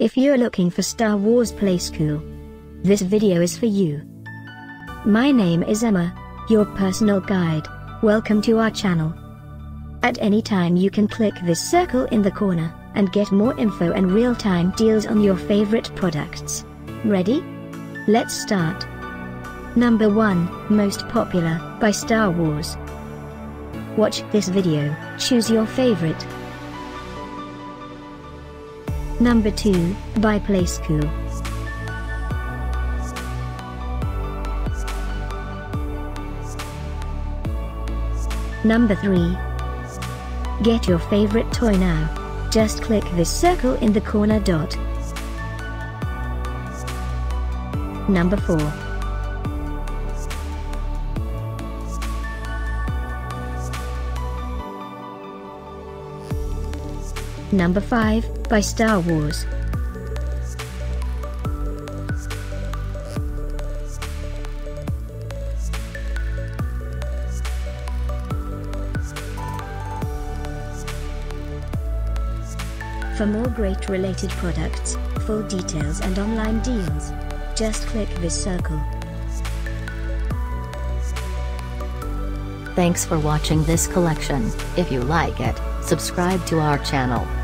If you're looking for Star Wars Playskool, this video is for you. My name is Emma, your personal guide. Welcome to our channel. At any time you can click this circle in the corner, and get more info and real-time deals on your favorite products. Ready? Let's start. Number 1, Most Popular, by Star Wars. Watch this video, choose your favorite. Number 2, by Playskool. Number 3. Get your favorite toy now. Just click this circle in the corner dot. Number 4. Number 5, by Star Wars. For more great related products, full details and online deals, just click this circle. Thanks for watching this collection. If you like it, subscribe to our channel.